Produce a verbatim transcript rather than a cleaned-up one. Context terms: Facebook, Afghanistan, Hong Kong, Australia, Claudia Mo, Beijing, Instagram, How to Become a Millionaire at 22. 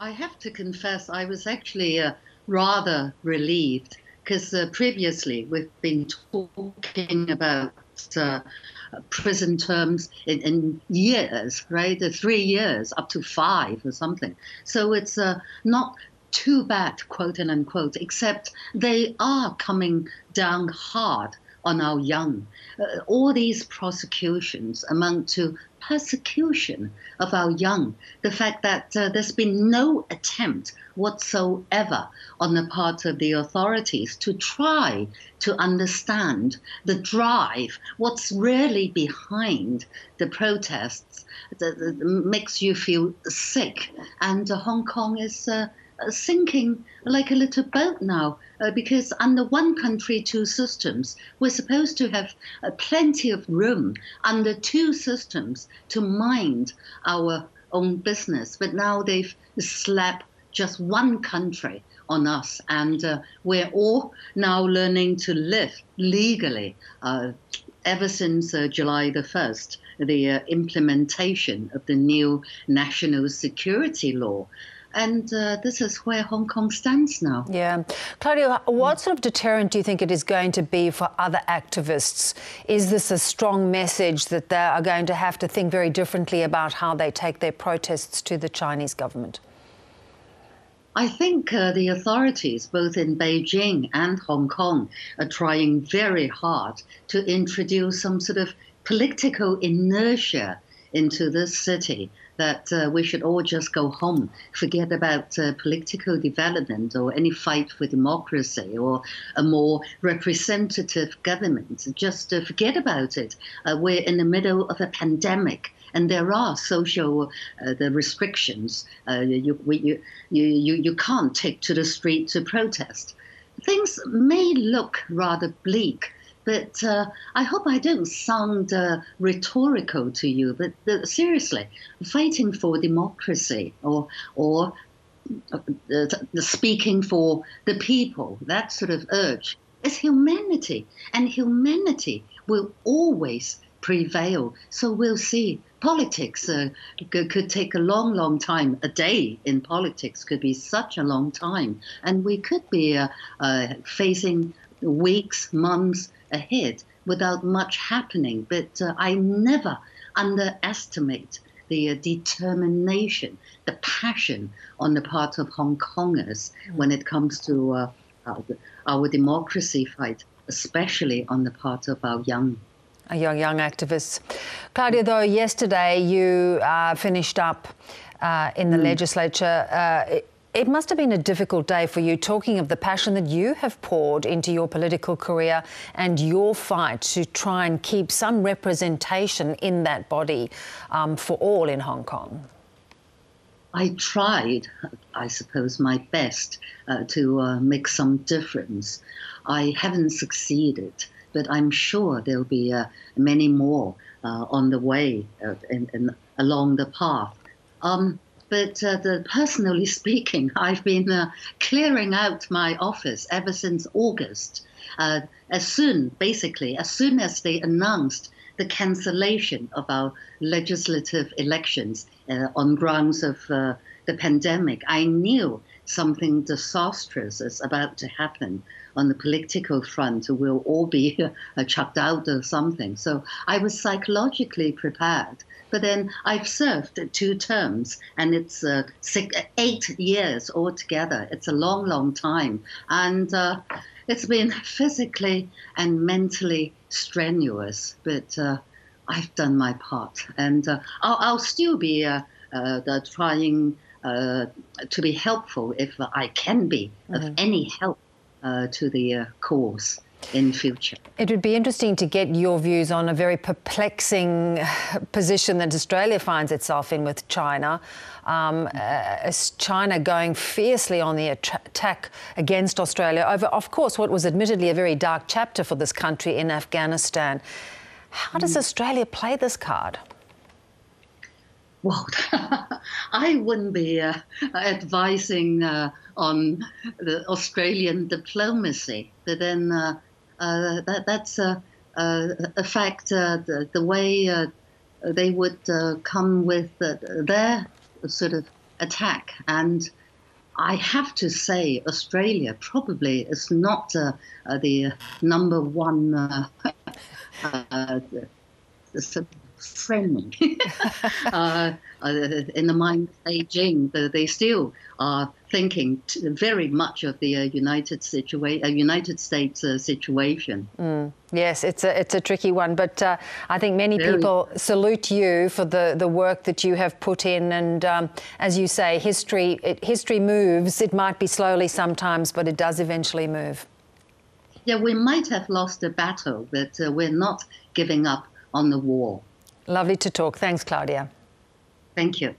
I have to confess, I was actually uh, rather relieved, because uh, previously we've been talking about uh, prison terms in, in years, right? Uh, three years, up to five or something. So it's uh, not too bad, quote and unquote, except they are coming down hard on our young. Uh, all these prosecutions amount to persecution of our young. The fact that uh, there's been no attempt whatsoever on the part of the authorities to try to understand the drive, what's really behind the protests, that, that makes you feel sick. And uh, Hong Kong is uh, sinking like a little boat now, uh, because under one country, two systems, we're supposed to have uh, plenty of room under two systems to mind our own business. But now they've slapped just one country on us, and uh, we're all now learning to live legally uh, ever since uh, July the first, the uh, implementation of the new national security law. And uh, this is where Hong Kong stands now. Yeah. Claudia, what sort of deterrent do you think it is going to be for other activists? Is this a strong message that they are going to have to think very differently about how they take their protests to the Chinese government? I think uh, the authorities, both in Beijing and Hong Kong, are trying very hard to introduce some sort of political inertia into this city, that uh, we should all just go home, forget about uh, political development or any fight for democracy or a more representative government. Just uh, forget about it. Uh, we're in the middle of a pandemic, and there are social uh, the restrictions. Uh, you, we, you, you, you can't take to the street to protest. Things may look rather bleak, but uh, I hope I don't sound uh, rhetorical to you, but uh, seriously, fighting for democracy or or uh, the speaking for the people, that sort of urge, is humanity. And humanity will always prevail. So we'll see. Politics uh, could take a long, long time. A day in politics could be such a long time. And we could be uh, uh, facing weeks, months ahead without much happening. But uh, I never underestimate the uh, determination, the passion on the part of Hong Kongers when it comes to uh, our, our democracy fight, especially on the part of our young. Young, young activists. Claudia, though, yesterday you uh, finished up uh, in the mm. legislature. Uh, it, It must have been a difficult day for you, talking of the passion that you have poured into your political career and your fight to try and keep some representation in that body um, for all in Hong Kong. I tried, I suppose, my best uh, to uh, make some difference. I haven't succeeded, but I'm sure there'll be uh, many more uh, on the way uh, and, and along the path. Um, But uh, the, personally speaking, I've been uh, clearing out my office ever since August. Uh, as soon, basically, as soon as they announced the cancellation of our legislative elections uh, on grounds of uh, the pandemic, I knew something disastrous is about to happen on the political front. We'll all be uh, chucked out or something. So I was psychologically prepared. But then I've served two terms, and it's uh, six, eight years altogether. It's a long, long time. And uh, it's been physically and mentally strenuous, but uh, I've done my part. And uh, I'll, I'll still be uh, uh, trying uh, to be helpful, if I can be, mm-hmm. of any help uh, to the uh, cause in future. It would be interesting to get your views on a very perplexing position that Australia finds itself in with China. Um, uh, China going fiercely on the attack against Australia over, of course, what was admittedly a very dark chapter for this country in Afghanistan. How does mm. Australia play this card? Well, I wouldn't be uh, advising uh, on the Australian diplomacy, but then uh, Uh, that, that's a, a, a fact, uh, the, the way uh, they would uh, come with uh, their sort of attack. And I have to say Australia probably is not uh, uh, the number one uh, uh, friend uh, uh, in the mind of Beijing. They still are thinking very much of the uh, United, situa uh, United States uh, situation. Mm. Yes, it's a, it's a tricky one, but uh, I think many very. people salute you for the, the work that you have put in, and um, as you say, history, it, history moves. It might be slowly sometimes, but it does eventually move. Yeah, we might have lost the battle, but uh, we're not giving up on the war. Lovely to talk. Thanks, Claudia. Thank you.